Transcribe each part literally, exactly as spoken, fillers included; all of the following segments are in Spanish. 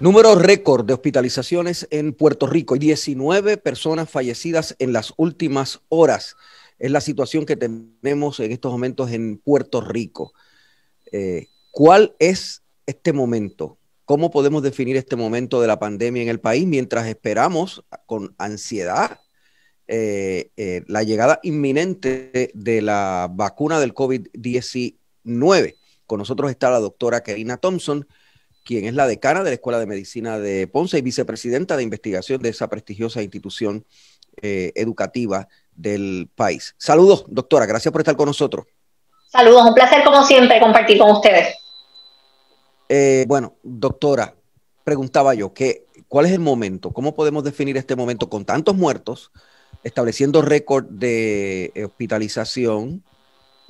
Número récord de hospitalizaciones en Puerto Rico. diecinueve personas fallecidas en las últimas horas. Es la situación que tenemos en estos momentos en Puerto Rico. Eh, ¿Cuál es este momento? ¿Cómo podemos definir este momento de la pandemia en el país mientras esperamos con ansiedad eh, eh, la llegada inminente de la vacuna del COVID diecinueve? Con nosotros está la doctora Karina Thompson, quien es la decana de la Escuela de Medicina de Ponce y vicepresidenta de investigación de esa prestigiosa institución eh, educativa del país. Saludos, doctora. Gracias por estar con nosotros. Saludos. Un placer, como siempre, compartir con ustedes. Eh, bueno, doctora, preguntaba yo, que, ¿cuál es el momento? ¿Cómo podemos definir este momento con tantos muertos, estableciendo récord de hospitalización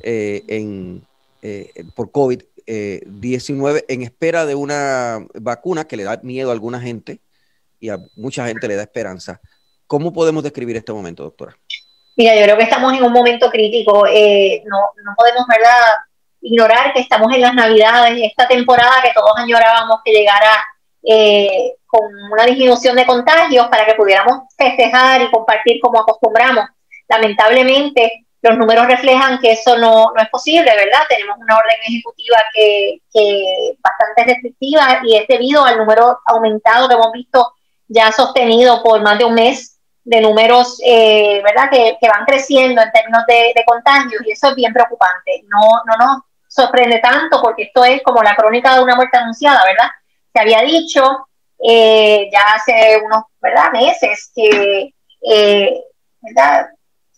eh, en, eh, por COVID diecinueve? Eh, diecinueve en espera de una vacuna que le da miedo a alguna gente y a mucha gente le da esperanza. ¿Cómo podemos describir este momento, doctora? Mira, yo creo que estamos en un momento crítico. Eh, no, no podemos, ¿verdad?, ignorar que estamos en las Navidades, esta temporada que todos añorábamos que llegara eh, con una disminución de contagios para que pudiéramos festejar y compartir como acostumbramos. Lamentablemente, los números reflejan que eso no, no es posible, ¿verdad? Tenemos una orden ejecutiva que, que bastante restrictiva y es debido al número aumentado que hemos visto ya sostenido por más de un mes de números, eh, ¿verdad?, que, que van creciendo en términos de, de contagios y eso es bien preocupante. No, no nos sorprende tanto porque esto es como la crónica de una muerte anunciada, ¿verdad? Se había dicho eh, ya hace unos, ¿verdad?, meses que, eh, ¿verdad?,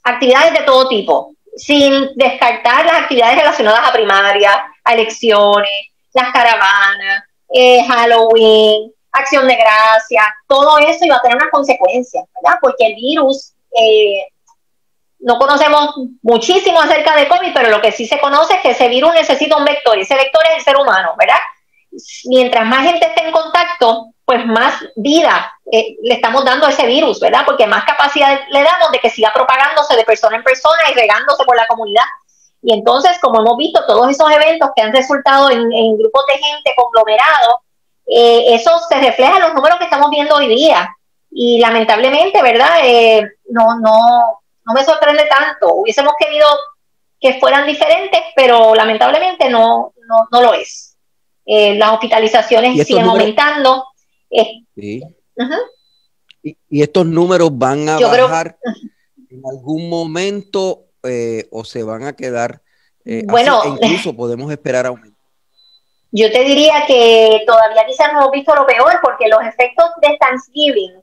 actividades de todo tipo, sin descartar las actividades relacionadas a primaria, a elecciones, las caravanas, eh, Halloween, acción de gracias, todo eso iba a tener unas consecuencias, ¿verdad? Porque el virus, eh, no conocemos muchísimo acerca del COVID, pero lo que sí se conoce es que ese virus necesita un vector, y ese vector es el ser humano, ¿verdad? Mientras más gente esté en contacto, pues más vida eh, le estamos dando a ese virus, ¿verdad? Porque más capacidad le damos de que siga propagándose de persona en persona y regándose por la comunidad. Y entonces, como hemos visto, todos esos eventos que han resultado en, en grupos de gente conglomerados, eh, eso se refleja en los números que estamos viendo hoy día. Y lamentablemente, ¿verdad? Eh, no, no, no me sorprende tanto. Hubiésemos querido que fueran diferentes, pero lamentablemente no, no, no lo es. Eh, las hospitalizaciones siguen números... aumentando. Eh, sí. uh-huh. y, y estos números van a Yo bajar creo... en algún momento eh, o se van a quedar eh, bueno, así, e incluso podemos esperar aumento. Yo te diría que todavía quizás no hemos visto lo peor porque los efectos de Thanksgiving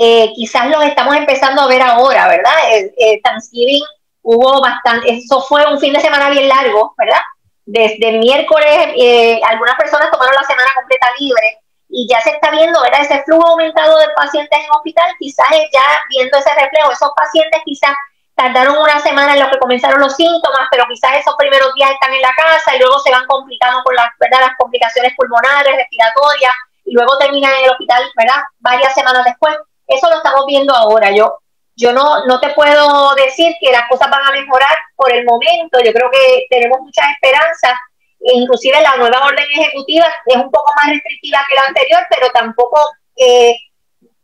eh, quizás los estamos empezando a ver ahora, ¿verdad? Eh, eh, Thanksgiving hubo bastante, eso fue un fin de semana bien largo, ¿verdad? Desde el miércoles eh, algunas personas tomaron la semana completa libre. Y ya se está viendo, ¿verdad?, ese flujo aumentado de pacientes en hospital, quizás ya viendo ese reflejo. Esos pacientes quizás tardaron una semana en lo que comenzaron los síntomas, pero quizás esos primeros días están en la casa y luego se van complicando con las, ¿verdad?, las complicaciones pulmonares, respiratorias, y luego terminan en el hospital, ¿verdad?, varias semanas después. Eso lo estamos viendo ahora. Yo yo no, no te puedo decir que las cosas van a mejorar por el momento. Yo creo que tenemos muchas esperanzas. Inclusive la nueva orden ejecutiva es un poco más restrictiva que la anterior, pero tampoco eh,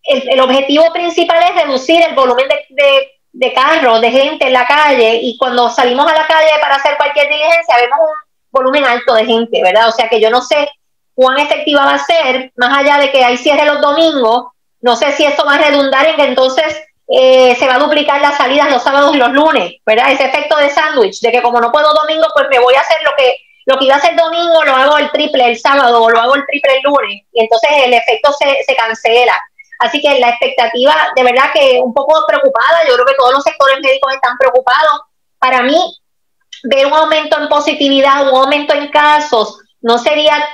el, el objetivo principal es reducir el volumen de, de, de carros, de gente en la calle, y cuando salimos a la calle para hacer cualquier diligencia vemos un volumen alto de gente, ¿verdad? O sea que yo no sé cuán efectiva va a ser, más allá de que hay cierre los domingos, no sé si esto va a redundar en que entonces eh, se va a duplicar las salidas los sábados y los lunes, ¿verdad? Ese efecto de sándwich, de que como no puedo domingo, pues me voy a hacer lo que... Lo que iba a hacer domingo lo hago el triple el sábado o lo hago el triple el lunes y entonces el efecto se, se cancela. Así que la expectativa, de verdad que un poco preocupada, yo creo que todos los sectores médicos están preocupados. Para mí, ver un aumento en positividad, un aumento en casos, no sería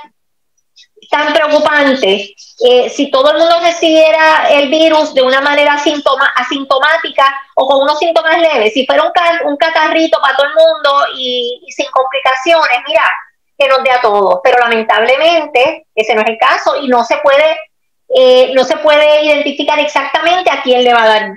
tan preocupante eh, si todo el mundo recibiera el virus de una manera asintoma, asintomática o con unos síntomas leves. Si fuera un, cal, un catarrito para todo el mundo y, y sin complicaciones, mira, que nos dé a todos. Pero lamentablemente ese no es el caso y no se puede eh, no se puede identificar exactamente a quién le va a dar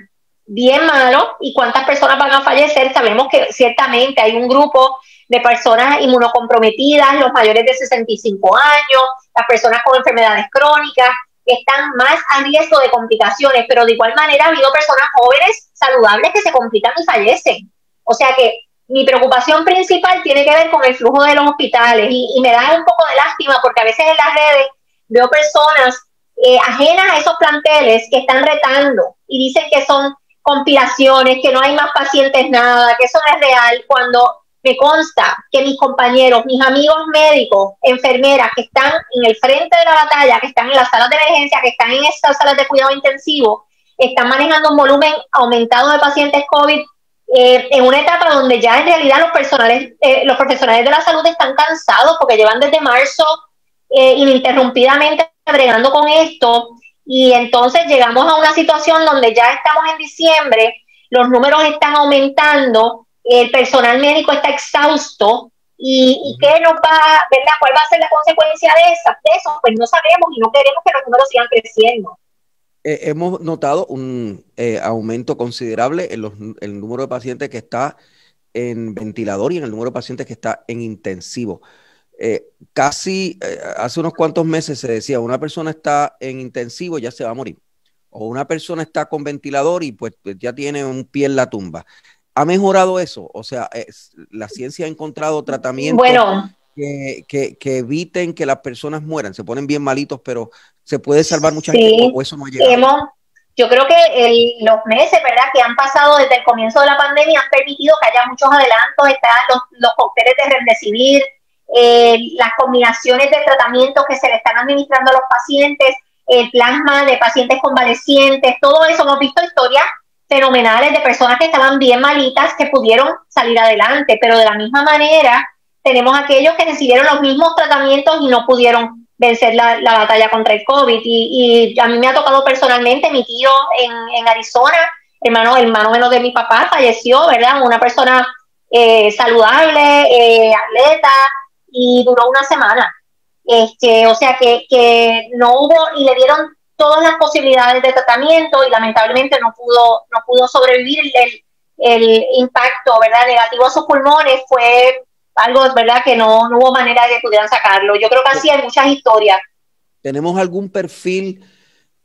bien malo y cuántas personas van a fallecer. Sabemos que ciertamente hay un grupo de personas inmunocomprometidas, los mayores de sesenta y cinco años, las personas con enfermedades crónicas, están más a riesgo de complicaciones, pero de igual manera ha habido personas jóvenes saludables que se complican y fallecen. O sea que mi preocupación principal tiene que ver con el flujo de los hospitales y, y me da un poco de lástima porque a veces en las redes veo personas eh, ajenas a esos planteles que están retando y dicen que son compilaciones, que no hay más pacientes nada, que eso no es real, cuando me consta que mis compañeros, mis amigos médicos, enfermeras que están en el frente de la batalla, que están en las salas de emergencia, que están en esas salas de cuidado intensivo, están manejando un volumen aumentado de pacientes COVID eh, en una etapa donde ya en realidad los personales, eh, los profesionales de la salud están cansados porque llevan desde marzo eh, ininterrumpidamente bregando con esto. Y entonces llegamos a una situación donde ya estamos en diciembre, los números están aumentando, el personal médico está exhausto, y, y qué nos va, ¿verdad? ¿Cuál va a ser la consecuencia de, esa, de eso? Pues no sabemos y no queremos que los números sigan creciendo. Eh, hemos notado un eh, aumento considerable en los, el número de pacientes que está en ventilador y en el número de pacientes que está en intensivo. Eh, casi eh, hace unos cuantos meses se decía, una persona está en intensivo, ya se va a morir. O una persona está con ventilador y pues ya tiene un pie en la tumba. ¿Ha mejorado eso? O sea, es, la ciencia ha encontrado tratamientos bueno, que, que, que eviten que las personas mueran. Se ponen bien malitos, pero se puede salvar mucha sí, gente, o eso no ha llegado. Hemos, yo creo que el, los meses, ¿verdad?, que han pasado desde el comienzo de la pandemia han permitido que haya muchos adelantos. Están los, los cócteles de Remdesivir, Eh, las combinaciones de tratamientos que se le están administrando a los pacientes, el plasma de pacientes convalecientes, todo eso. Hemos visto historias fenomenales de personas que estaban bien malitas que pudieron salir adelante, pero de la misma manera tenemos aquellos que recibieron los mismos tratamientos y no pudieron vencer la, la batalla contra el COVID. Y, y a mí me ha tocado personalmente, mi tío en, en Arizona, hermano, hermano menor de mi papá, falleció, ¿verdad? Una persona eh, saludable, eh, atleta, y duró una semana, este, o sea que, que no hubo, y le dieron todas las posibilidades de tratamiento y lamentablemente no pudo, no pudo sobrevivir. el, el impacto, ¿verdad?, negativo a sus pulmones fue algo, ¿verdad?, que no, no hubo manera de que pudieran sacarlo. Yo creo que así hay muchas historias. ¿Tenemos algún perfil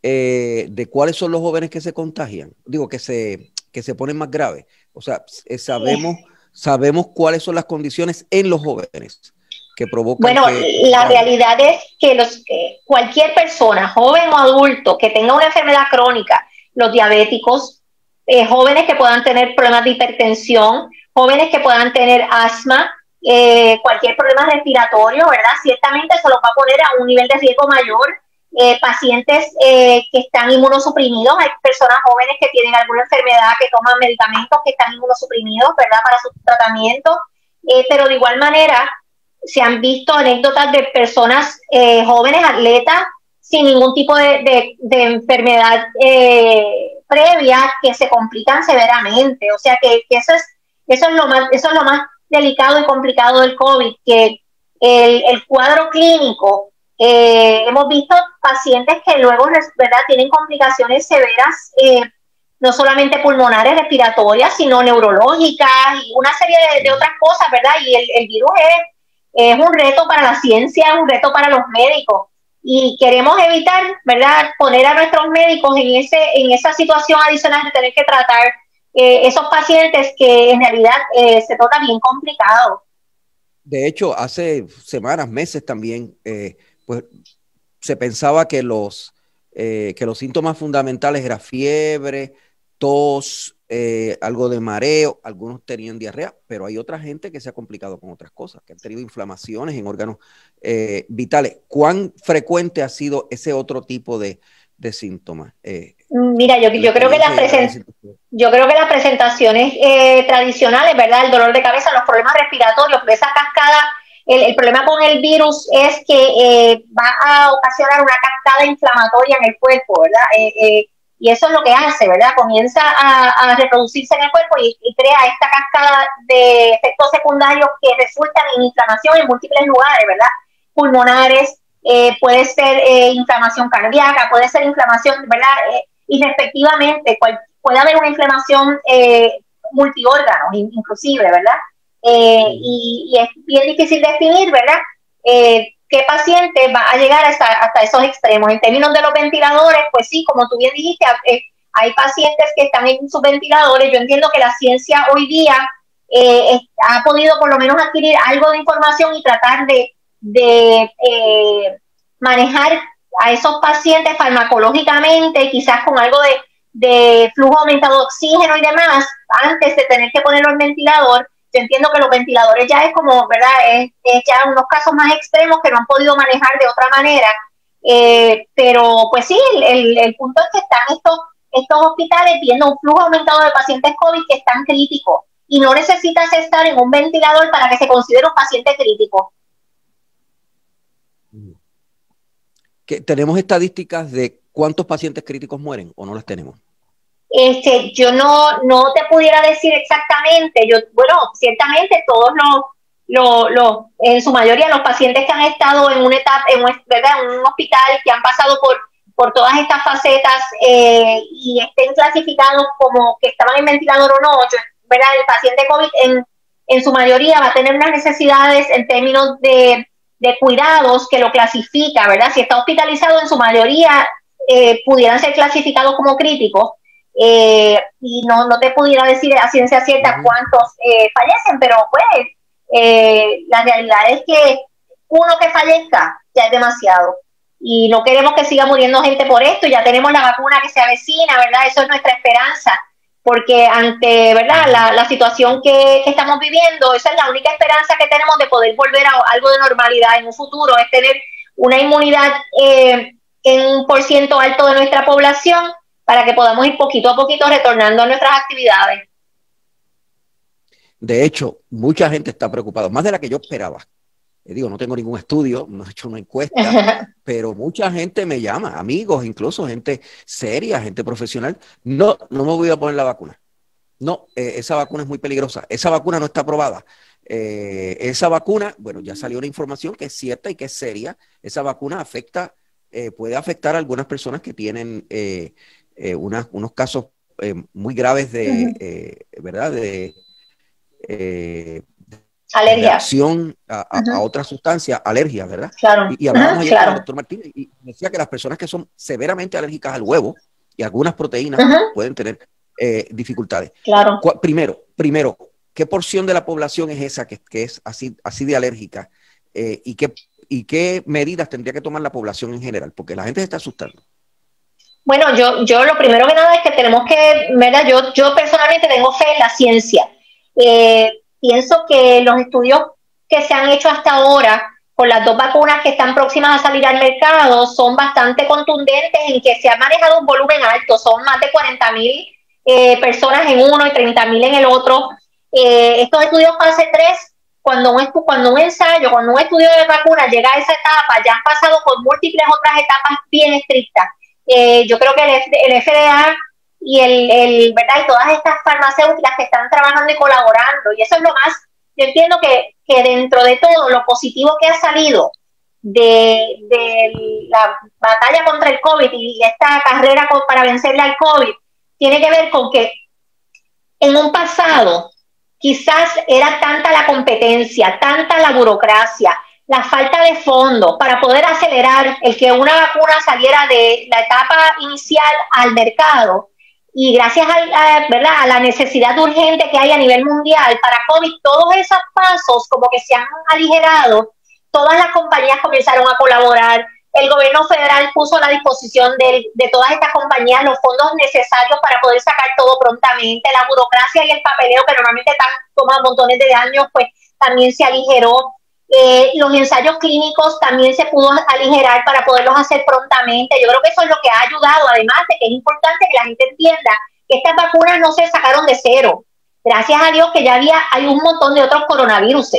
eh, de cuáles son los jóvenes que se contagian? Digo, que se, que se ponen más graves. O sea, sabemos, sí. sabemos cuáles son las condiciones en los jóvenes que provocan. Bueno, que, la ah, realidad es que los eh, cualquier persona, joven o adulto, que tenga una enfermedad crónica, los diabéticos, eh, jóvenes que puedan tener problemas de hipertensión, jóvenes que puedan tener asma, eh, cualquier problema respiratorio, ¿verdad? Ciertamente se los va a poner a un nivel de riesgo mayor. Eh, pacientes eh, que están inmunosuprimidos, hay personas jóvenes que tienen alguna enfermedad, que toman medicamentos, que están inmunosuprimidos, ¿verdad?, para su tratamiento. Eh, pero de igual manera, se han visto anécdotas de personas eh, jóvenes, atletas, sin ningún tipo de, de, de enfermedad eh, previa, que se complican severamente. O sea que, que eso es, eso es lo más, eso es lo más delicado y complicado del COVID, que el, el cuadro clínico, eh, hemos visto pacientes que luego, ¿verdad?, tienen complicaciones severas, eh, no solamente pulmonares, respiratorias, sino neurológicas y una serie de, de otras cosas, ¿verdad? Y el, el virus es... Es un reto para la ciencia, es un reto para los médicos, y queremos evitar, ¿verdad?, poner a nuestros médicos en ese en esa situación adicional de tener que tratar eh, esos pacientes que en realidad eh, se torna bien complicado. De hecho, hace semanas, meses también, eh, pues se pensaba que los, eh, que los síntomas fundamentales eran fiebre, tos, Eh, algo de mareo, algunos tenían diarrea, pero hay otra gente que se ha complicado con otras cosas, que han tenido inflamaciones en órganos eh, vitales. ¿Cuán frecuente ha sido ese otro tipo de, de síntomas? Eh, Mira, yo, yo, creo que las yo creo que las presentaciones eh, tradicionales, ¿verdad?, el dolor de cabeza, los problemas respiratorios, esa cascada, el, el problema con el virus es que eh, va a ocasionar una cascada inflamatoria en el cuerpo, ¿verdad?, eh, eh, y eso es lo que hace, ¿verdad? Comienza a, a reproducirse en el cuerpo y, y crea esta cascada de efectos secundarios que resultan en inflamación en múltiples lugares, ¿verdad? Pulmonares, eh, puede ser eh, inflamación cardíaca, puede ser inflamación, ¿verdad? Eh, y respectivamente, cual, puede haber una inflamación eh, multiórganos, inclusive, ¿verdad? eh, y, y es bien difícil definir, ¿verdad?, eh, qué paciente va a llegar hasta, hasta esos extremos. En términos de los ventiladores, pues sí, como tú bien dijiste, eh, hay pacientes que están en sus ventiladores. Yo entiendo que la ciencia hoy día eh, ha podido por lo menos adquirir algo de información y tratar de, de eh, manejar a esos pacientes farmacológicamente, quizás con algo de, de flujo aumentado de oxígeno y demás, antes de tener que ponerlo en ventilador. Yo entiendo que los ventiladores ya es como, ¿verdad?, es, es ya unos casos más extremos que no han podido manejar de otra manera. Eh, pero pues sí, el, el, el punto es que están estos, estos hospitales viendo un flujo aumentado de pacientes COVID que están críticos, y no necesitas estar en un ventilador para que se considere un paciente crítico. ¿Que tenemos estadísticas de cuántos pacientes críticos mueren o no las tenemos? Este, yo no, no te pudiera decir exactamente. Yo, bueno, ciertamente todos los, los, los, en su mayoría los pacientes que han estado en una etapa, en un, ¿verdad?, en un hospital, que han pasado por, por todas estas facetas eh, y estén clasificados como que estaban en ventilador o no, ¿verdad? El paciente COVID en, en su mayoría va a tener unas necesidades en términos de, de cuidados que lo clasifica, ¿verdad? Si está hospitalizado, en su mayoría eh, pudieran ser clasificados como críticos. Eh, y no, no te pudiera decir a ciencia cierta cuántos eh, fallecen, pero pues eh, la realidad es que uno que fallezca ya es demasiado, y no queremos que siga muriendo gente por esto. Ya tenemos la vacuna que se avecina, ¿verdad? Eso es nuestra esperanza, porque ante, ¿verdad?, la, la situación que, que estamos viviendo, esa es la única esperanza que tenemos de poder volver a algo de normalidad en un futuro, es tener una inmunidad eh, en un por ciento alto de nuestra población, para que podamos ir poquito a poquito retornando a nuestras actividades. De hecho, mucha gente está preocupada, más de la que yo esperaba. Les digo, no tengo ningún estudio, no he hecho una encuesta, pero mucha gente me llama, amigos, incluso gente seria, gente profesional. No, no me voy a poner la vacuna. No, eh, esa vacuna es muy peligrosa. Esa vacuna no está aprobada. Eh, esa vacuna, bueno, ya salió una información que es cierta y que es seria. Esa vacuna afecta, eh, puede afectar a algunas personas que tienen... Eh, Eh, una, unos casos eh, muy graves de, eh, ¿verdad?, de, eh, de alergia a, a, a otras sustancias, alergias, ¿verdad? Claro. Y, y hablamos ayer, claro, con el doctor Martínez, y decía que las personas que son severamente alérgicas al huevo y algunas proteínas, ajá, pueden tener eh, dificultades. Claro. Primero, primero, ¿qué porción de la población es esa que, que es así, así de alérgica? Eh, y, qué, ¿Y qué medidas tendría que tomar la población en general? Porque la gente se está asustando. Bueno, yo, yo lo primero que nada es que tenemos que, ¿verdad? Yo, yo personalmente tengo fe en la ciencia. Eh, pienso que los estudios que se han hecho hasta ahora con las dos vacunas que están próximas a salir al mercado son bastante contundentes en que se ha manejado un volumen alto. Son más de cuarenta mil eh, personas en uno y treinta mil en el otro. Eh, estos estudios fase tres, cuando un, cuando un ensayo, cuando un estudio de vacuna llega a esa etapa, ya han pasado por múltiples otras etapas bien estrictas. Eh, yo creo que el, el F D A y el, el verdad y todas estas farmacéuticas que están trabajando y colaborando, y eso es lo más, yo entiendo que, que dentro de todo lo positivo que ha salido de, de la batalla contra el COVID y esta carrera con, para vencerle al COVID, tiene que ver con que en un pasado quizás era tanta la competencia, tanta la burocracia, la falta de fondos para poder acelerar el que una vacuna saliera de la etapa inicial al mercado. Y gracias a, a, ¿verdad?, a la necesidad urgente que hay a nivel mundial para COVID, todos esos pasos como que se han aligerado, todas las compañías comenzaron a colaborar, el gobierno federal puso a la disposición de, de todas estas compañías los fondos necesarios para poder sacar todo prontamente, la burocracia y el papeleo que normalmente tan, toma montones de años, pues también se aligeró. Eh, los ensayos clínicos también se pudo aligerar para poderlos hacer prontamente. Yo creo que eso es lo que ha ayudado, además de que es importante que la gente entienda que estas vacunas no se sacaron de cero. Gracias a Dios que ya había, hay un montón de otros coronavirus,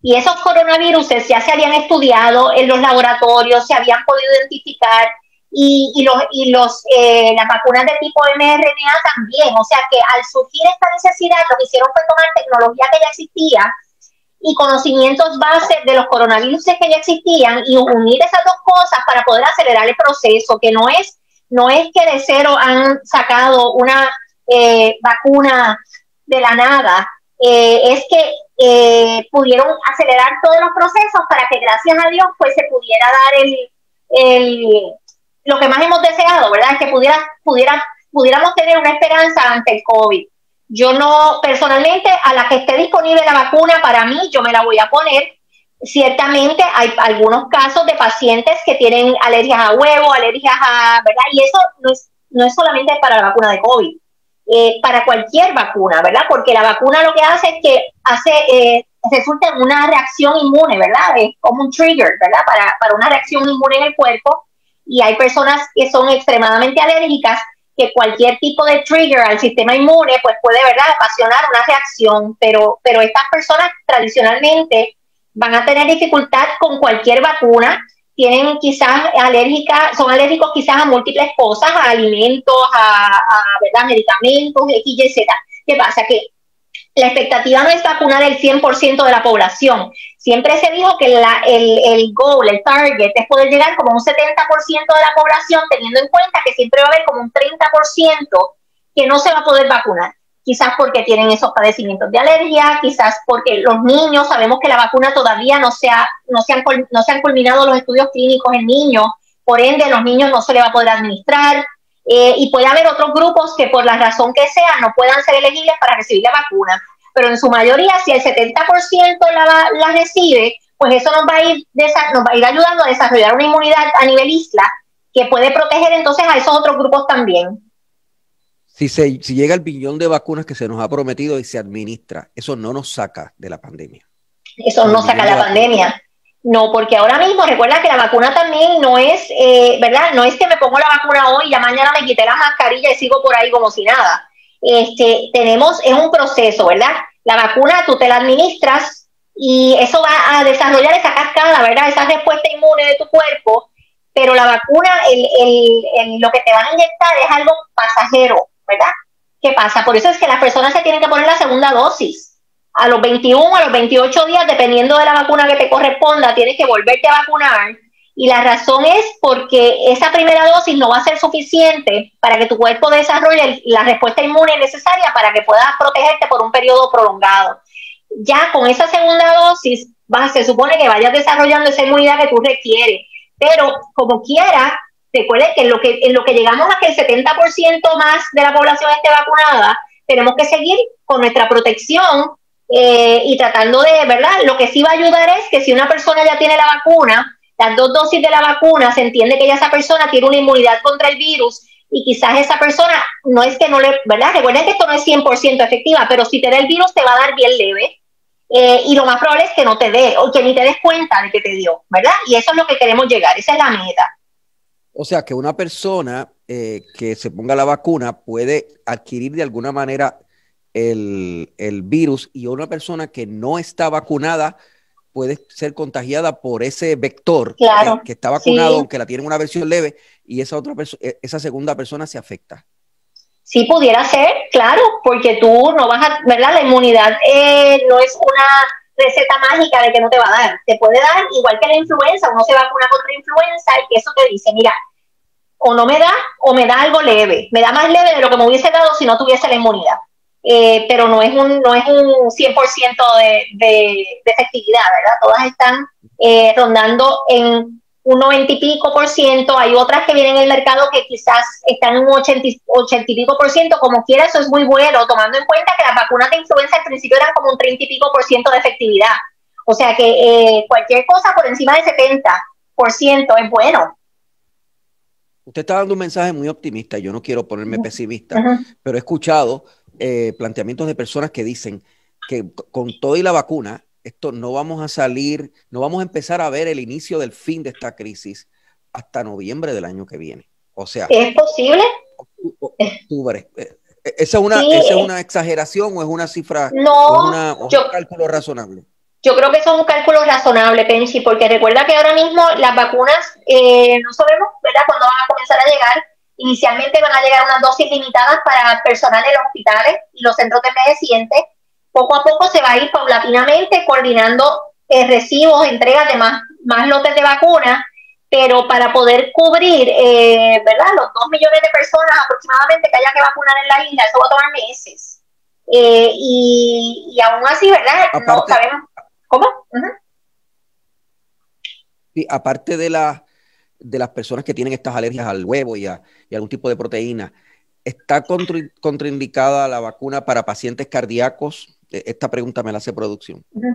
y esos coronavirus ya se habían estudiado en los laboratorios, se habían podido identificar, y, y, los, y los, eh, las vacunas de tipo mRNA también. O sea que al surgir esta necesidad, lo que hicieron fue tomar tecnología que ya existía y conocimientos bases de los coronavirus que ya existían, y unir esas dos cosas para poder acelerar el proceso, que no es, no es que de cero han sacado una eh, vacuna de la nada, eh, es que eh, pudieron acelerar todos los procesos para que, gracias a Dios, pues se pudiera dar el, el lo que más hemos deseado, ¿verdad? Que pudiera, pudiera, pudiéramos tener una esperanza ante el COVID. Yo no, personalmente, a la que esté disponible la vacuna, para mí, yo me la voy a poner. Ciertamente hay algunos casos de pacientes que tienen alergias a huevo, alergias a, ¿verdad? Y eso no es, no es solamente para la vacuna de COVID, eh, para cualquier vacuna, ¿verdad? Porque la vacuna lo que hace es que hace, eh, resulta en una reacción inmune, ¿verdad? Es como un trigger, ¿verdad? Para, para una reacción inmune en el cuerpo. Y hay personas que son extremadamente alérgicas, que cualquier tipo de trigger al sistema inmune pues puede, ¿verdad?, ocasionar una reacción, pero, pero estas personas tradicionalmente van a tener dificultad con cualquier vacuna, tienen quizás alérgicas, son alérgicos quizás a múltiples cosas, a alimentos, a, a ¿verdad?, medicamentos, equis, ye, zeta. ¿Qué pasa? Que la expectativa no es vacunar el cien por ciento de la población. Siempre se dijo que la, el, el goal, el target, es poder llegar como un setenta por ciento de la población, teniendo en cuenta que siempre va a haber como un treinta por ciento que no se va a poder vacunar. Quizás porque tienen esos padecimientos de alergia, quizás porque los niños, sabemos que la vacuna todavía no se, ha, no, se han, no se han culminado los estudios clínicos en niños, por ende a los niños no se les va a poder administrar. Eh, y puede haber otros grupos que por la razón que sea no puedan ser elegibles para recibir la vacuna, pero en su mayoría si el setenta por ciento la, la recibe, pues eso nos va, a ir desa nos va a ir ayudando a desarrollar una inmunidad a nivel isla que puede proteger entonces a esos otros grupos también. Si, se, si llega el billón de vacunas que se nos ha prometido y se administra, eso no nos saca de la pandemia. Eso no saca la pandemia. No, porque ahora mismo, recuerda que la vacuna también no es, eh, ¿verdad? No es que me pongo la vacuna hoy y ya mañana me quité la mascarilla y sigo por ahí como si nada. Este, tenemos, es un proceso, ¿verdad? La vacuna tú te la administras y eso va a desarrollar esa cascada, ¿verdad? Esa respuesta inmune de tu cuerpo, pero la vacuna, el, el, el, lo que te van a inyectar es algo pasajero, ¿verdad? ¿Qué pasa? Por eso es que las personas se tienen que poner la segunda dosis. A los veintiuno, a los veintiocho días, dependiendo de la vacuna que te corresponda, tienes que volverte a vacunar. Y la razón es porque esa primera dosis no va a ser suficiente para que tu cuerpo desarrolle la respuesta inmune necesaria para que puedas protegerte por un periodo prolongado. Ya con esa segunda dosis, vas, se supone que vayas desarrollando esa inmunidad que tú requieres. Pero como quiera, recuerda que en lo que, en lo que llegamos a que el setenta por ciento más de la población esté vacunada, tenemos que seguir con nuestra protección. Eh, y tratando de, ¿verdad? Lo que sí va a ayudar es que si una persona ya tiene la vacuna, las dos dosis de la vacuna, se entiende que ya esa persona tiene una inmunidad contra el virus y quizás esa persona, no es que no le, ¿verdad? Recuerden que esto no es cien por ciento efectiva, pero si te da el virus te va a dar bien leve eh, y lo más probable es que no te dé o que ni te des cuenta de que te dio, ¿verdad? Y eso es lo que queremos llegar, esa es la meta. O sea, que una persona eh, que se ponga la vacuna puede adquirir de alguna manera El, el virus y una persona que no está vacunada puede ser contagiada por ese vector, claro, que, que está vacunado, sí, aunque la tiene una versión leve, y esa otra esa segunda persona se afecta. Sí, pudiera ser, claro, porque tú no vas a, ¿verdad? La inmunidad eh, no es una receta mágica de que no te va a dar, te puede dar igual que la influenza, uno se vacuna contra influenza y eso te dice, mira, o no me da o me da algo leve, me da más leve de lo que me hubiese dado si no tuviese la inmunidad. Eh, pero no es un no es un cien por ciento de, de, de efectividad, ¿verdad? Todas están eh, rondando en un noventa y pico por ciento, hay otras que vienen en el mercado que quizás están en un ochenta y pico por ciento, como quiera eso es muy bueno, tomando en cuenta que las vacunas de influenza al principio eran como un treinta y pico por ciento de efectividad, o sea que eh, cualquier cosa por encima del setenta por ciento es bueno. Usted está dando un mensaje muy optimista, yo no quiero ponerme pesimista, uh-huh, pero he escuchado Eh, planteamientos de personas que dicen que con todo y la vacuna, esto no vamos a salir, no vamos a empezar a ver el inicio del fin de esta crisis hasta noviembre del año que viene. O sea, ¿es posible? Octubre. ¿Esa es una, sí, esa es una exageración o es una cifra? No, una, o yo, un cálculo razonable. Yo creo que eso es un cálculo razonable, Penchi, porque recuerda que ahora mismo las vacunas eh, no sabemos, ¿verdad?, cuándo van a comenzar a llegar. Inicialmente van a llegar unas dosis limitadas para personal de los hospitales y los centros de envejecientes. Poco a poco se va a ir paulatinamente coordinando eh, recibos, entregas de más, más lotes de vacunas, pero para poder cubrir eh, ¿verdad?, los dos millones de personas aproximadamente que haya que vacunar en la isla, eso va a tomar meses. eh, y, y aún así, ¿verdad? Aparte, no sabemos cómo. Uh-huh. Y aparte de, la, de las personas que tienen estas alergias al huevo y a y algún tipo de proteína, ¿está contra, contraindicada la vacuna para pacientes cardíacos? Esta pregunta me la hace producción. Uh-huh.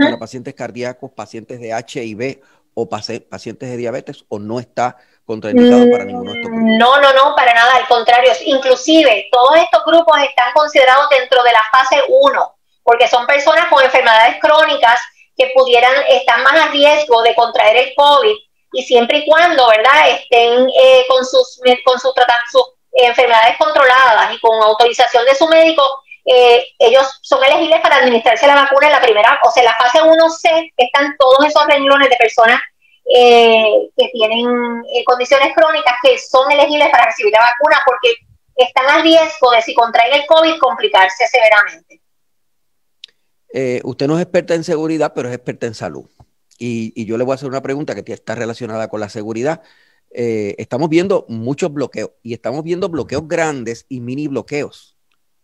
Para pacientes cardíacos, pacientes de H I V o pacientes de diabetes, ¿o no está contraindicado para ninguno de estos grupos? No, no, no, para nada, al contrario. Inclusive, todos estos grupos están considerados dentro de la fase uno, porque son personas con enfermedades crónicas que pudieran estar más a riesgo de contraer el COVID, y siempre y cuando, ¿verdad?, estén eh, con, sus, con sus, sus enfermedades controladas y con autorización de su médico, eh, ellos son elegibles para administrarse la vacuna en la primera, o sea, en la fase uno C, están todos esos renglones de personas eh, que tienen eh, condiciones crónicas que son elegibles para recibir la vacuna, porque están a riesgo de, si contraen el COVID, complicarse severamente. Eh, usted no es experta en seguridad, pero es experta en salud. Y, y yo le voy a hacer una pregunta que está relacionada con la seguridad. Eh, estamos viendo muchos bloqueos, y estamos viendo bloqueos grandes y mini bloqueos.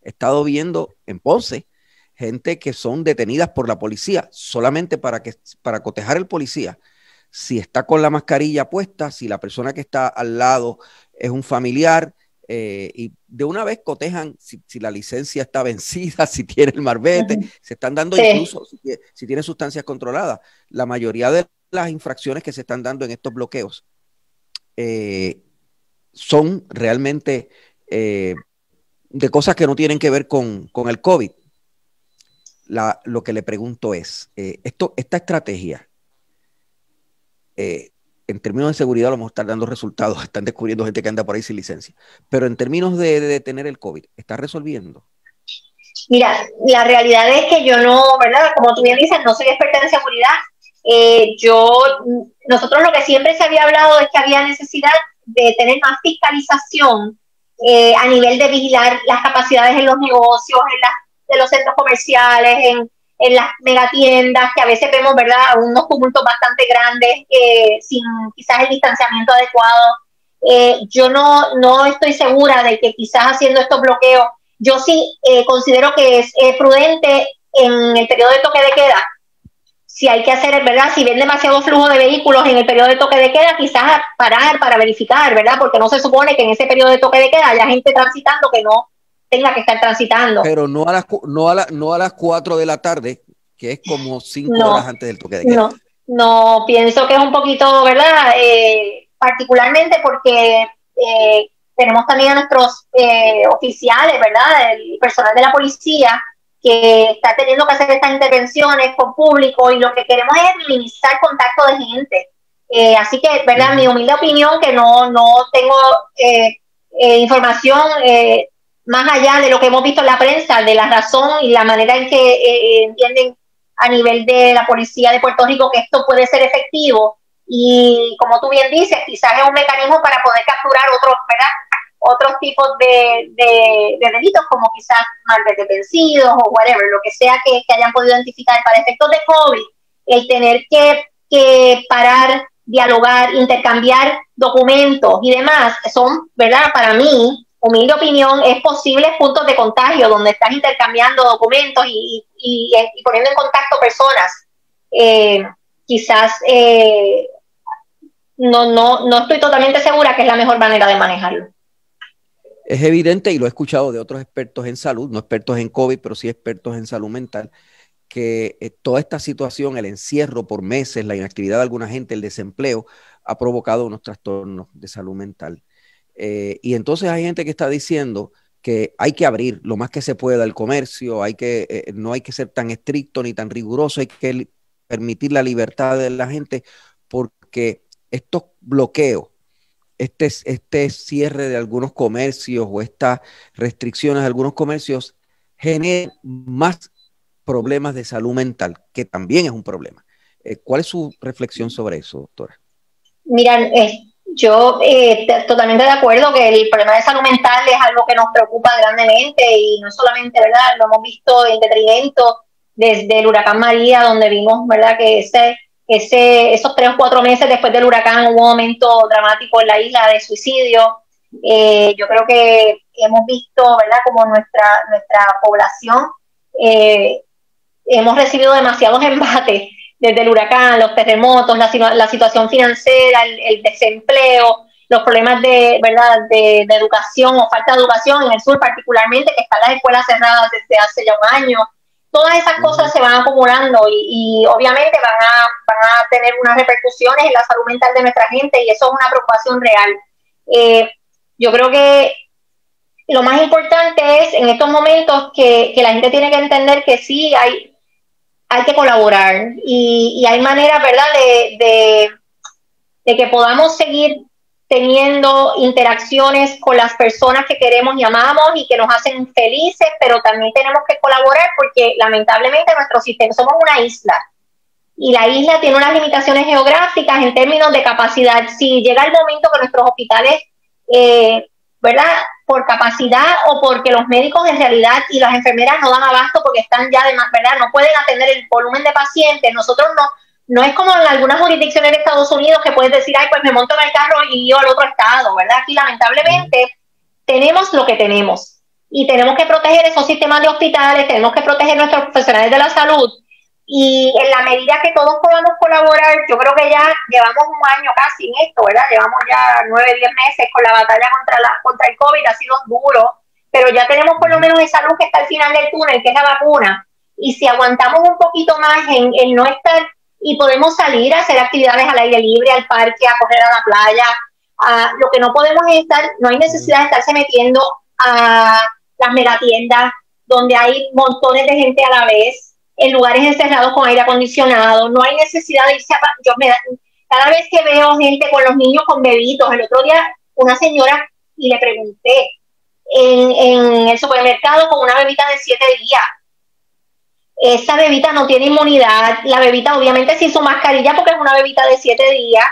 He estado viendo en Ponce gente que son detenidas por la policía solamente para, que, para cotejar al policía. Si está con la mascarilla puesta, si la persona que está al lado es un familiar, eh, y de una vez cotejan si, si la licencia está vencida, si tiene el marbete, uh-huh. se están dando sí. incluso si, si tiene sustancias controladas. La mayoría de las infracciones que se están dando en estos bloqueos eh, son realmente... Eh, de cosas que no tienen que ver con, con el COVID. La, lo que le pregunto es, eh, esto, esta estrategia, eh, en términos de seguridad a lo mejor están dando resultados, están descubriendo gente que anda por ahí sin licencia, pero en términos de, de detener el COVID, ¿está resolviendo? Mira, la realidad es que yo no, ¿verdad? Como tú bien dices, no soy experta en seguridad. Eh, yo, nosotros lo que siempre se había hablado es que había necesidad de tener más fiscalización Eh, a nivel de vigilar las capacidades en los negocios, en, la, en los centros comerciales, en, en las megatiendas, que a veces vemos, ¿verdad?, unos tumultos bastante grandes, eh, sin quizás el distanciamiento adecuado. Eh, yo no, no estoy segura de que quizás haciendo estos bloqueos, yo sí eh, considero que es eh, prudente en el periodo de toque de queda. Si hay que hacer, ¿verdad?, si ven demasiado flujo de vehículos en el periodo de toque de queda, quizás parar para verificar, ¿verdad?, porque no se supone que en ese periodo de toque de queda haya gente transitando que no tenga que estar transitando. Pero no a las, no a la, no a las cuatro de la tarde, que es como cinco no, horas antes del toque de queda. No, no, pienso que es un poquito, ¿verdad?, eh, particularmente porque eh, tenemos también a nuestros eh, oficiales, ¿verdad?, el personal de la policía, que está teniendo que hacer estas intervenciones con público, y lo que queremos es minimizar contacto de gente. Eh, así que, ¿verdad?, mi humilde opinión, que no, no tengo eh, eh, información eh, más allá de lo que hemos visto en la prensa, de la razón y la manera en que eh, entienden a nivel de la policía de Puerto Rico que esto puede ser efectivo. Y como tú bien dices, quizás es un mecanismo para poder capturar otros, ¿verdad?, otros tipos de, de, de delitos, como quizás marbetes vencidos o whatever, lo que sea que, que hayan podido identificar para efectos de COVID. El tener que, que parar, dialogar, intercambiar documentos y demás, son, ¿verdad?, para mí, humilde opinión, es posibles puntos de contagio donde estás intercambiando documentos y, y, y poniendo en contacto personas. Eh, quizás eh, no, no, no estoy totalmente segura que es la mejor manera de manejarlo. Es evidente, y lo he escuchado de otros expertos en salud, no expertos en COVID, pero sí expertos en salud mental, que toda esta situación, el encierro por meses, la inactividad de alguna gente, el desempleo, ha provocado unos trastornos de salud mental. Eh, y entonces hay gente que está diciendo que hay que abrir lo más que se pueda el comercio, hay que, eh, no hay que ser tan estricto ni tan riguroso, hay que permitir la libertad de la gente, porque estos bloqueos, Este, este cierre de algunos comercios o estas restricciones de algunos comercios generan más problemas de salud mental, que también es un problema. Eh, ¿Cuál es su reflexión sobre eso, doctora? Mira, eh, yo eh, totalmente de acuerdo que el problema de salud mental es algo que nos preocupa grandemente, y no solamente, ¿verdad?, lo hemos visto en detrimento desde el huracán María, donde vimos, ¿verdad?, que ese... Ese, esos tres o cuatro meses después del huracán hubo un aumento dramático en la isla de suicidio. Eh, yo creo que hemos visto, ¿verdad?, como nuestra, nuestra población, eh, hemos recibido demasiados embates, desde el huracán, los terremotos, la, la situación financiera, el, el desempleo, los problemas de, ¿verdad?, de, de educación o falta de educación en el sur particularmente, que están las escuelas cerradas desde hace ya un año. Todas esas cosas se van acumulando y, y obviamente van a, van a tener unas repercusiones en la salud mental de nuestra gente, y eso es una preocupación real. Eh, yo creo que lo más importante es en estos momentos que, que la gente tiene que entender que sí hay, hay que colaborar y, y hay maneras, ¿verdad?, de, de, de que podamos seguir teniendo interacciones con las personas que queremos y amamos y que nos hacen felices, pero también tenemos que colaborar porque lamentablemente nuestro sistema, somos una isla, y la isla tiene unas limitaciones geográficas en términos de capacidad. Si llega el momento que nuestros hospitales, eh, ¿verdad?, por capacidad o porque los médicos en realidad y las enfermeras no dan abasto porque están ya de más, ¿verdad?, no pueden atender el volumen de pacientes, nosotros no. No es como en algunas jurisdicciones de Estados Unidos que puedes decir, ay, pues me monto en el carro y yo al otro estado, ¿verdad? Aquí lamentablemente tenemos lo que tenemos y tenemos que proteger esos sistemas de hospitales, tenemos que proteger nuestros profesionales de la salud, y en la medida que todos podamos colaborar, yo creo que ya llevamos un año casi en esto, ¿verdad? Llevamos ya nueve, diez meses con la batalla contra, la, contra el COVID, ha sido duro, pero ya tenemos por lo menos esa luz que está al final del túnel, que es la vacuna, y si aguantamos un poquito más en, en no estar... y podemos salir a hacer actividades al aire libre, al parque, a correr a la playa. A, lo que no podemos es estar, no hay necesidad de estarse metiendo a las megatiendas donde hay montones de gente a la vez, en lugares encerrados con aire acondicionado. No hay necesidad de irse a... Yo me, cada vez que veo gente con los niños con bebitos, el otro día una señora, y le pregunté, en, en el supermercado con una bebita de siete días, esa bebita no tiene inmunidad, la bebita obviamente se hizo mascarilla porque es una bebita de siete días,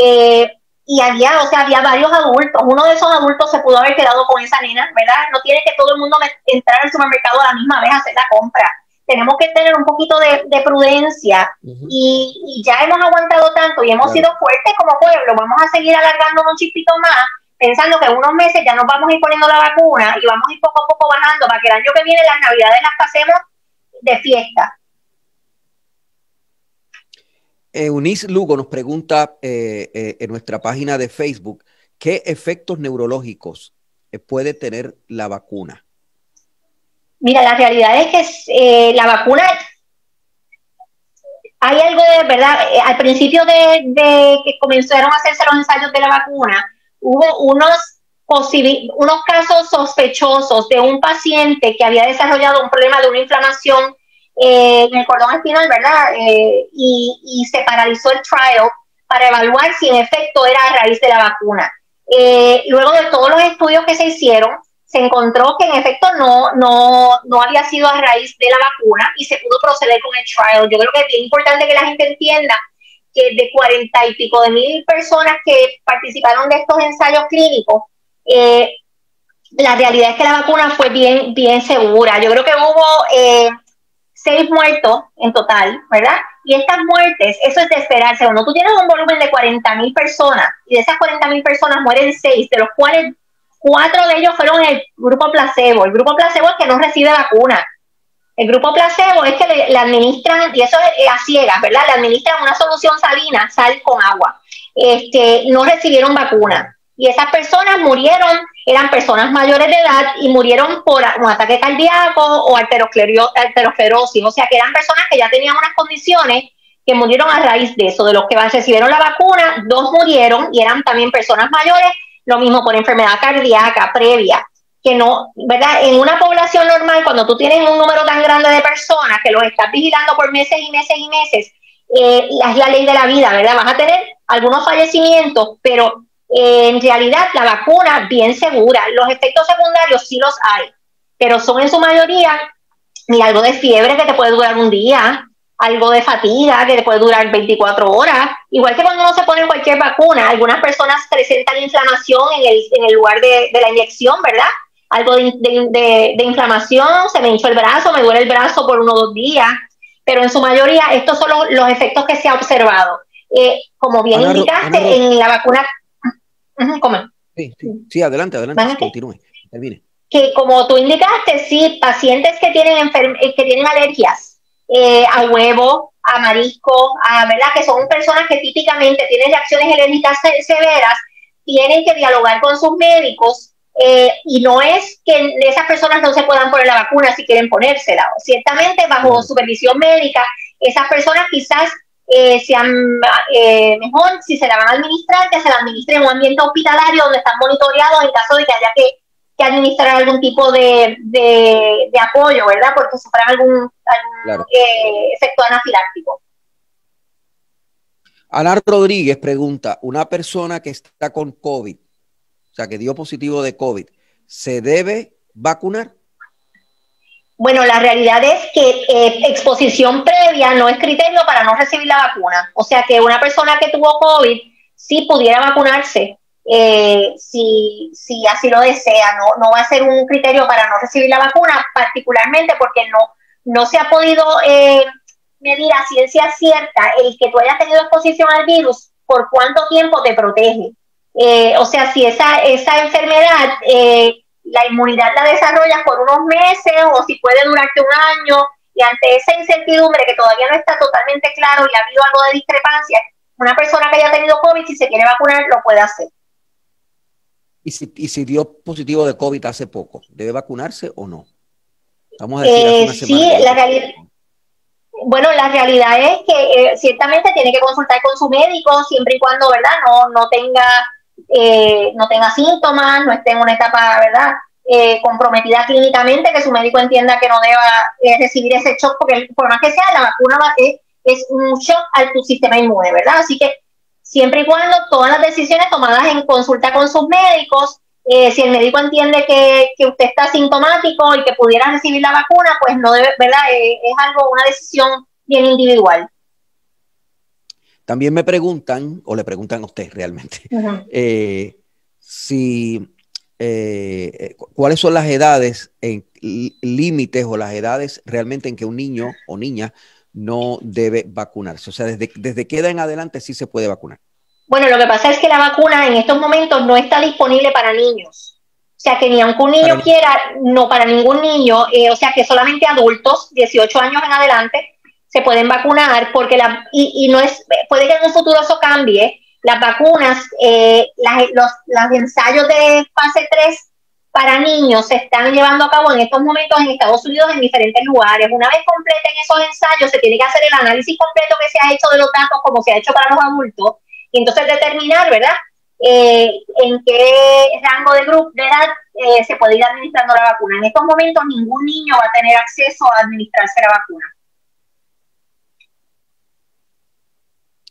eh, y había, o sea, había varios adultos, uno de esos adultos se pudo haber quedado con esa nena, ¿verdad? No tiene que todo el mundo entrar al supermercado a la misma vez a hacer la compra, tenemos que tener un poquito de, de prudencia, uh-huh. y, y ya hemos aguantado tanto y hemos claro. sido fuertes como pueblo, vamos a seguir alargando un chispito más, pensando que en unos meses ya nos vamos a ir poniendo la vacuna y vamos a ir poco a poco bajando para que el año que viene las navidades las pasemos de fiesta. Eunice Lugo nos pregunta eh, eh, en nuestra página de Facebook, ¿qué efectos neurológicos puede tener la vacuna? Mira, la realidad es que eh, la vacuna, hay algo de verdad, al principio de, de que comenzaron a hacerse los ensayos de la vacuna, hubo unos unos casos sospechosos de un paciente que había desarrollado un problema de una inflamación eh, en el cordón espinal, ¿verdad? Eh, y, y se paralizó el trial para evaluar si en efecto era a raíz de la vacuna. Eh, luego de todos los estudios que se hicieron, se encontró que en efecto no, no, no había sido a raíz de la vacuna y se pudo proceder con el trial. Yo creo que es bien importante que la gente entienda que de cuarenta y pico de mil personas que participaron de estos ensayos clínicos, Eh, la realidad es que la vacuna fue bien, bien segura. Yo creo que hubo eh, seis muertos en total, ¿verdad? Y estas muertes, eso es de esperarse. Cuando tú tienes un volumen de cuarenta mil personas y de esas cuarenta mil personas mueren seis, de los cuales cuatro de ellos fueron el grupo placebo. El grupo placebo es que no recibe vacuna. El grupo placebo es que le, le administran, y eso es a ciegas, ¿verdad? Le administran una solución salina, sal con agua. Este, no recibieron vacuna. Y esas personas murieron, eran personas mayores de edad y murieron por un ataque cardíaco o arteriosclerosis. O sea, que eran personas que ya tenían unas condiciones que murieron a raíz de eso. De los que recibieron la vacuna, dos murieron y eran también personas mayores, lo mismo por enfermedad cardíaca previa. Que no, ¿verdad? En una población normal, cuando tú tienes un número tan grande de personas que los estás vigilando por meses y meses y meses, eh, es la ley de la vida, ¿verdad? Vas a tener algunos fallecimientos, pero... en realidad la vacuna bien segura, los efectos secundarios sí los hay, pero son en su mayoría, mira, algo de fiebre que te puede durar un día, algo de fatiga que te puede durar veinticuatro horas, igual que cuando uno se pone cualquier vacuna, algunas personas presentan inflamación en el, en el lugar de, de la inyección, ¿verdad? Algo de, de, de, de inflamación, se me hinchó el brazo, me duele el brazo por uno o dos días, pero en su mayoría estos son los, los efectos que se ha observado. Eh, como bien Ana, indicaste, Ana, en la vacuna... Sí, sí, sí, adelante, adelante, continúe, termine. que como tú indicaste, sí, pacientes que tienen, que tienen alergias eh, a huevo, a marisco, a, ¿verdad? Que son personas que típicamente tienen reacciones alérgicas severas, tienen que dialogar con sus médicos eh, y no es que esas personas no se puedan poner la vacuna si quieren ponérsela. Ciertamente, bajo supervisión médica, esas personas quizás eh, sean eh, mejor si se la van a administrar, que se la administren en un ambiente hospitalario donde están monitoreados en caso de que haya que que administrar algún tipo de, de, de apoyo, ¿verdad? Porque sufran algún, algún claro. eh, efecto anafiláctico. Ana Rodríguez pregunta, una persona que está con COVID, o sea, que dio positivo de COVID, ¿se debe vacunar? Bueno, la realidad es que eh, exposición previa no es criterio para no recibir la vacuna. O sea, que una persona que tuvo COVID sí pudiera vacunarse, Eh, si, si así lo desea, no, no va a ser un criterio para no recibir la vacuna, particularmente porque no, no se ha podido eh, medir a ciencia cierta el que tú hayas tenido exposición al virus, por cuánto tiempo te protege. Eh, o sea, si esa, esa enfermedad, eh, la inmunidad la desarrollas por unos meses o si puede durarte un año, y ante esa incertidumbre que todavía no está totalmente claro y ha habido algo de discrepancia, una persona que haya tenido COVID, si se quiere vacunar, lo puede hacer. ¿Y si, y si dio positivo de COVID hace poco, ¿debe vacunarse o no? Vamos a decir, eh, una sí, la realidad, bueno, la realidad es que eh, ciertamente tiene que consultar con su médico siempre y cuando, ¿verdad? No, no tenga eh, no tenga síntomas, no esté en una etapa, ¿verdad? Eh, comprometida clínicamente, que su médico entienda que no deba eh, recibir ese shock, porque por más que sea, la vacuna va, es, es un shock a tu sistema inmune, ¿verdad? Así que siempre y cuando todas las decisiones tomadas en consulta con sus médicos, eh, si el médico entiende que, que usted está asintomático y que pudiera recibir la vacuna, pues no debe, ¿verdad? Eh, es algo, una decisión bien individual. También me preguntan, o le preguntan a usted realmente, uh-huh. eh, si, eh, ¿cuáles son las edades, en, límites o las edades realmente en que un niño o niña no debe vacunarse? O sea, desde, desde qué edad en adelante sí se puede vacunar. Bueno, lo que pasa es que la vacuna en estos momentos no está disponible para niños. O sea, que ni aunque un niño quiera, no para ningún niño, eh, o sea, que solamente adultos, dieciocho años en adelante, se pueden vacunar, porque la, y, y no es, puede que en un futuro eso cambie. Las vacunas, eh, las, los, los ensayos de fase tres para niños se están llevando a cabo en estos momentos en Estados Unidos en diferentes lugares. Una vez completen esos ensayos, se tiene que hacer el análisis completo que se ha hecho de los datos, como se ha hecho para los adultos, y entonces determinar, ¿verdad?, eh, en qué rango de grupo de edad eh, se puede ir administrando la vacuna. En estos momentos ningún niño va a tener acceso a administrarse la vacuna.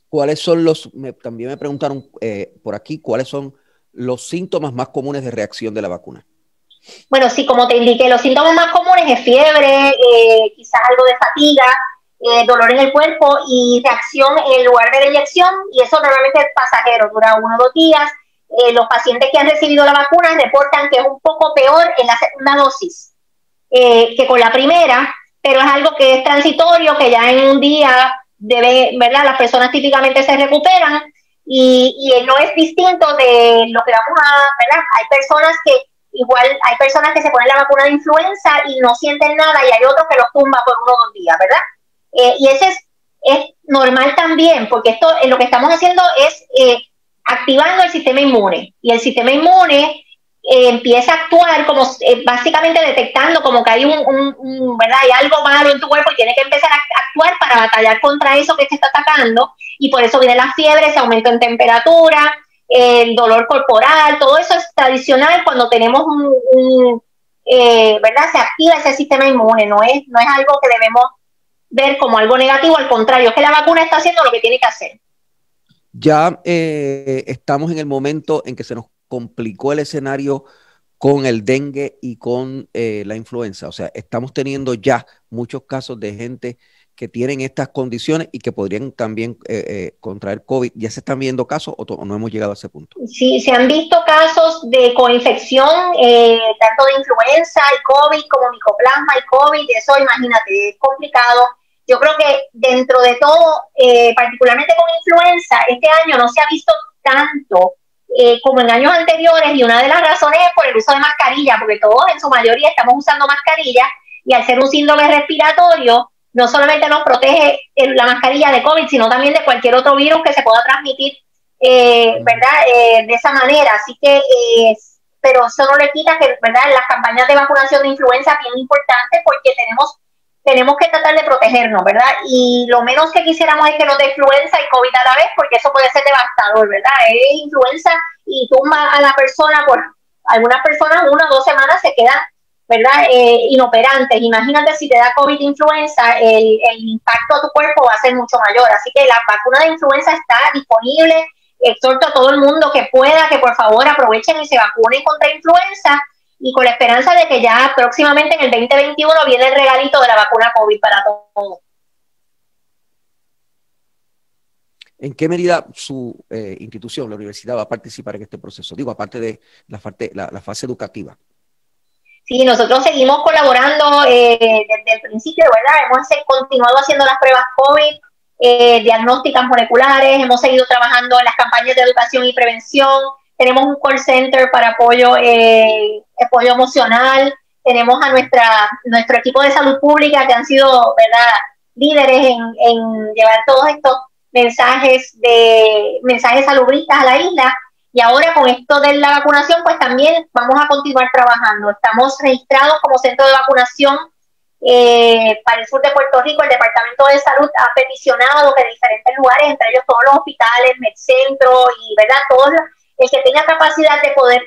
¿Cuáles son los, me, también me preguntaron eh, por aquí, cuáles son los síntomas más comunes de reacción de la vacuna? Bueno, sí, como te indiqué, los síntomas más comunes es fiebre, eh, quizás algo de fatiga, eh, dolor en el cuerpo y reacción en el lugar de la inyección, y eso normalmente es pasajero, dura uno o dos días. Eh, los pacientes que han recibido la vacuna reportan que es un poco peor en la segunda dosis eh, que con la primera, pero es algo que es transitorio, que ya en un día debe, ¿verdad? Las personas típicamente se recuperan. Y, y no es distinto de lo que vamos a, ¿verdad? Hay personas que igual, hay personas que se ponen la vacuna de influenza y no sienten nada, y hay otros que los tumba por uno o dos días, ¿verdad? Eh, y ese es, es normal también, porque esto eh, lo que estamos haciendo es eh, activando el sistema inmune, y el sistema inmune eh, empieza a actuar como eh, básicamente detectando como que hay un, un, un, ¿verdad? Hay algo malo en tu cuerpo y tiene que empezar a actuar para batallar contra eso que te está atacando, y por eso vienen las fiebres, aumento en temperatura, el dolor corporal, todo eso es tradicional cuando tenemos un, un eh, ¿verdad? Se activa ese sistema inmune, no es, no es algo que debemos ver como algo negativo, al contrario, es que la vacuna está haciendo lo que tiene que hacer. Ya eh, estamos en el momento en que se nos complicó el escenario con el dengue y con eh, la influenza. O sea, estamos teniendo ya muchos casos de gente que tienen estas condiciones y que podrían también eh, eh, contraer COVID. ¿Ya se están viendo casos o no hemos llegado a ese punto? Sí, se han visto casos de coinfección, eh, tanto de influenza y COVID como micoplasma y COVID. Eso, imagínate, es complicado. Yo creo que dentro de todo, eh, particularmente con influenza, este año no se ha visto tanto eh, como en años anteriores, y una de las razones es por el uso de mascarilla, porque todos en su mayoría estamos usando mascarillas, y al ser un síndrome respiratorio, no solamente nos protege la mascarilla de COVID, sino también de cualquier otro virus que se pueda transmitir, eh, ¿verdad?, eh, de esa manera. Así que, eh, pero eso no le quita que, ¿verdad?, las campañas de vacunación de influenza es bien importante, porque tenemos tenemos que tratar de protegernos, ¿verdad? Y lo menos que quisiéramos es que nos dé influenza y COVID a la vez, porque eso puede ser devastador, ¿verdad? Es influenza y tumba a la persona. Por algunas personas, una o dos semanas se quedan, ¿verdad?, Eh, inoperantes. Imagínate si te da COVID influenza, el, el impacto a tu cuerpo va a ser mucho mayor. Así que la vacuna de influenza está disponible. Exhorto a todo el mundo que pueda, que por favor aprovechen y se vacunen contra influenza, y con la esperanza de que ya próximamente en el veinte veintiuno viene el regalito de la vacuna COVID para todos. ¿En qué medida su eh, institución, la universidad, va a participar en este proceso? Digo, aparte de la, parte, la, la fase educativa. Sí, nosotros seguimos colaborando eh, desde el principio, ¿verdad? Hemos continuado haciendo las pruebas COVID, eh, diagnósticas moleculares, hemos seguido trabajando en las campañas de educación y prevención. Tenemos un call center para apoyo, eh, apoyo emocional. Tenemos a nuestra nuestro equipo de salud pública, que han sido, ¿verdad?, líderes en, en llevar todos estos mensajes de mensajes salubristas a la isla. Y ahora con esto de la vacunación, pues también vamos a continuar trabajando. Estamos registrados como centro de vacunación eh, para el sur de Puerto Rico. El Departamento de Salud ha peticionado que de diferentes lugares, entre ellos todos los hospitales, medcentro y, ¿verdad?, todos los el que tenga capacidad de poder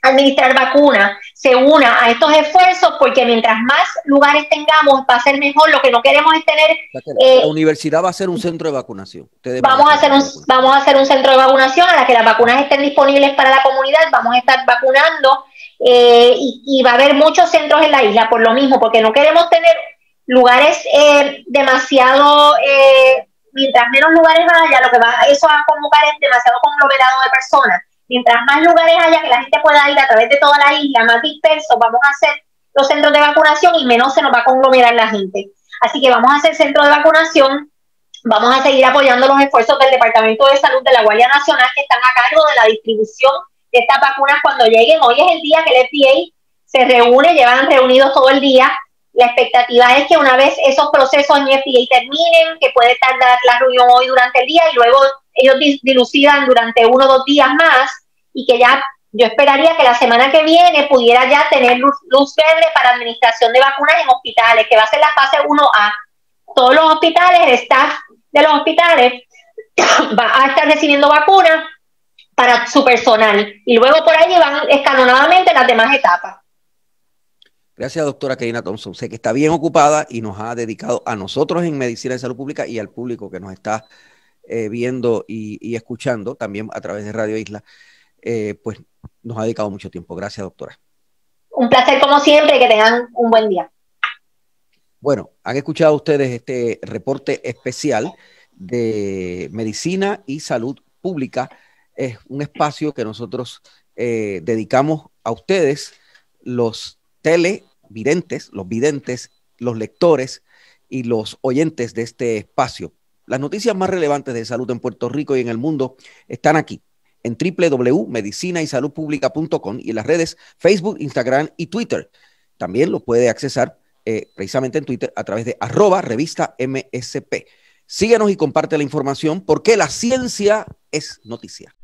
administrar vacunas, se una a estos esfuerzos, porque mientras más lugares tengamos, va a ser mejor. Lo que no queremos es tener... La, eh, la universidad va a ser un centro de vacunación. Ustedes vamos a hacer un, vamos a hacer un centro de vacunación a la que las vacunas estén disponibles para la comunidad. Vamos a estar vacunando eh, y, y va a haber muchos centros en la isla por lo mismo, porque no queremos tener lugares eh, demasiado... Eh, mientras menos lugares haya, lo que va eso a convocar es demasiado conglomerado de personas. Mientras más lugares haya que la gente pueda ir a través de toda la isla, más dispersos vamos a hacer los centros de vacunación y menos se nos va a conglomerar la gente. Así que vamos a hacer centros de vacunación, vamos a seguir apoyando los esfuerzos del Departamento de Salud de la Guardia Nacional, que están a cargo de la distribución de estas vacunas cuando lleguen. Hoy es el día que el F D A se reúne, llevan reunidos todo el día. La expectativa es que una vez esos procesos en F D A terminen, que puede tardar la reunión hoy durante el día y luego ellos dilucidan durante uno o dos días más, y que ya yo esperaría que la semana que viene pudiera ya tener luz, luz verde para administración de vacunas en hospitales, que va a ser la fase uno A. Todos los hospitales, el staff de los hospitales va a estar recibiendo vacunas para su personal, y luego por ahí van escalonadamente las demás etapas. Gracias, doctora Karina Thompson. Sé que está bien ocupada y nos ha dedicado a nosotros en Medicina y Salud Pública y al público que nos está eh, viendo y, y escuchando también a través de Radio Isla. Eh, pues nos ha dedicado mucho tiempo. Gracias, doctora. Un placer como siempre, que tengan un buen día. Bueno, han escuchado ustedes este reporte especial de Medicina y Salud Pública. Es un espacio que nosotros eh, dedicamos a ustedes, los televidentes, los videntes, los lectores y los oyentes de este espacio. Las noticias más relevantes de salud en Puerto Rico y en el mundo están aquí, en doble u doble u doble u punto medicina y salud pública punto com y en las redes Facebook, Instagram y Twitter. También lo puede accesar eh, precisamente en Twitter a través de arroba revista M S P. Síguenos y comparte la información, porque la ciencia es noticia.